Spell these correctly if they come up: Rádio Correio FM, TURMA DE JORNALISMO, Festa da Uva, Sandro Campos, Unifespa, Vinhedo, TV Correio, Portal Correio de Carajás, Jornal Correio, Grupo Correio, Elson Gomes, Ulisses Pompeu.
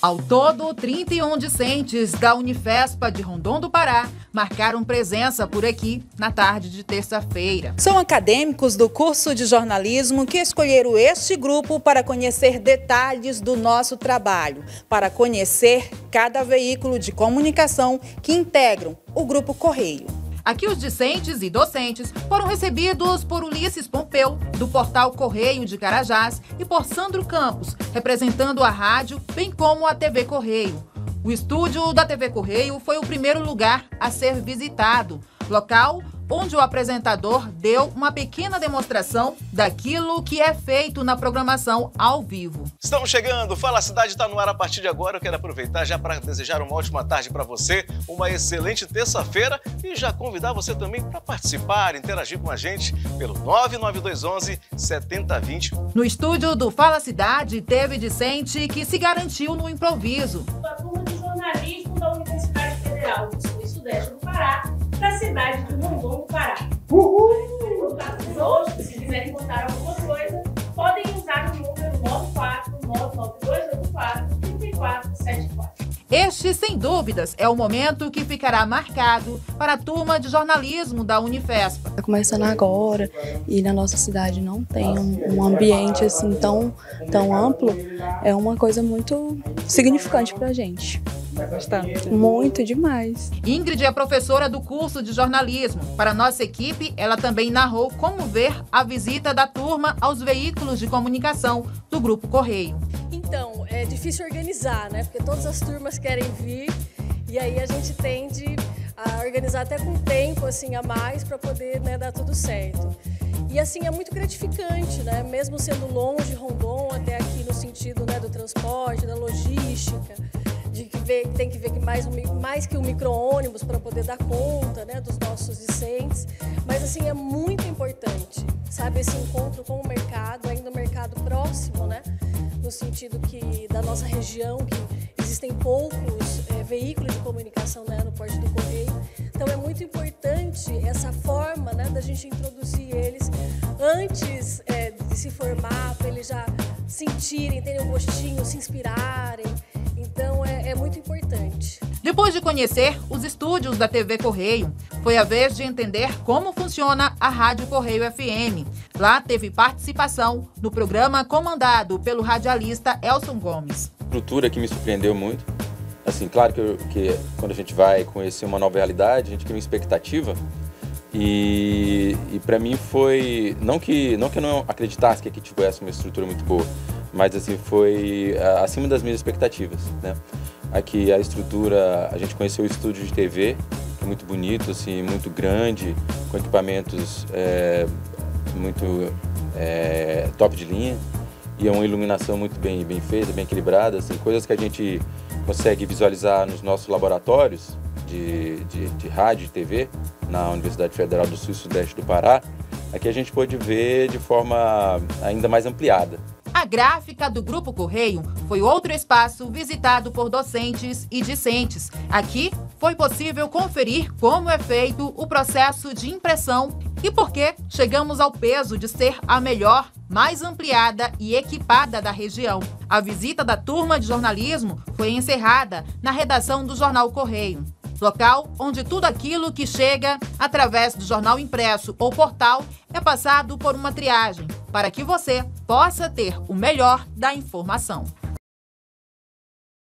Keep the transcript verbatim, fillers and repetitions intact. Ao todo, trinta e um discentes da Unifespa de Rondon do Pará marcaram presença por aqui na tarde de terça-feira. São acadêmicos do curso de jornalismo que escolheram este grupo para conhecer detalhes do nosso trabalho, para conhecer cada veículo de comunicação que integram o Grupo Correio. Aqui os discentes e docentes foram recebidos por Ulisses Pompeu, do Portal Correio de Carajás, e por Sandro Campos, representando a rádio, bem como a T V Correio. O estúdio da T V Correio foi o primeiro lugar a ser visitado, local onde o apresentador deu uma pequena demonstração daquilo que é feito na programação ao vivo. Estamos chegando, Fala Cidade está no ar a partir de agora. Eu quero aproveitar já para desejar uma ótima tarde para você, uma excelente terça-feira e já convidar você também para participar, interagir com a gente pelo nove nove dois um um, sete zero dois zero. No estúdio do Fala Cidade teve discente que se garantiu no improviso. A turma de jornalismo da Universidade Federal do Sul e Sudeste do Pará, da cidade de Rondon do Pará. Uhul! Hoje, se quiserem contar alguma coisa, podem usar o número nove quatro nove nove dois oito quatro três quatro sete quatro. Este, sem dúvidas, é o momento que ficará marcado para a turma de jornalismo da Unifespa. Está começando agora e na nossa cidade não tem um, um ambiente assim tão, tão amplo. É uma coisa muito significante para a gente. Vai gostar. Muito demais. Ingrid é professora do curso de jornalismo. Para nossa equipe, ela também narrou como ver a visita da turma aos veículos de comunicação do Grupo Correio. Então, é difícil organizar, né? Porque todas as turmas querem vir e aí a gente tende a organizar até com tempo assim, a mais para poder, né, dar tudo certo. E assim, é muito gratificante, né? Mesmo sendo longe, Rondon, até aqui no sentido, né, do transporte, da logística. De que ver, tem que ver que mais, mais que um micro-ônibus para poder dar conta, né, dos nossos discentes, mas assim é muito importante, sabe, esse encontro com o mercado, ainda o mercado próximo, né, no sentido que da nossa região, que existem poucos é, veículos de comunicação, né, no porte do Correio, então é muito importante essa forma, né, da gente introduzir eles antes é, de se formar, para eles já sentirem, terem um gostinho, se inspirarem. Então é, é muito importante. Depois de conhecer os estúdios da T V Correio, foi a vez de entender como funciona a Rádio Correio F M. Lá teve participação no programa comandado pelo radialista Elson Gomes. A estrutura que me surpreendeu muito. Assim, claro que, eu, que quando a gente vai conhecer uma nova realidade, a gente cria uma expectativa. E, e para mim foi... Não que, não que eu não acreditasse que aqui tivesse uma estrutura muito boa, mas assim, foi acima das minhas expectativas, né? Aqui a estrutura, a gente conheceu o estúdio de T V, que é muito bonito, assim, muito grande, com equipamentos é, muito é, top de linha, e é uma iluminação muito bem, bem feita, bem equilibrada, assim, coisas que a gente consegue visualizar nos nossos laboratórios de, de, de rádio e T V, na Universidade Federal do Sul e Sudeste do Pará. Aqui a gente pôde ver de forma ainda mais ampliada. A gráfica do Grupo Correio foi outro espaço visitado por docentes e discentes. Aqui foi possível conferir como é feito o processo de impressão e por que chegamos ao peso de ser a melhor, mais ampliada e equipada da região. A visita da turma de jornalismo foi encerrada na redação do Jornal Correio, local onde tudo aquilo que chega através do jornal impresso ou portal é passado por uma triagem, para que você possa ter o melhor da informação.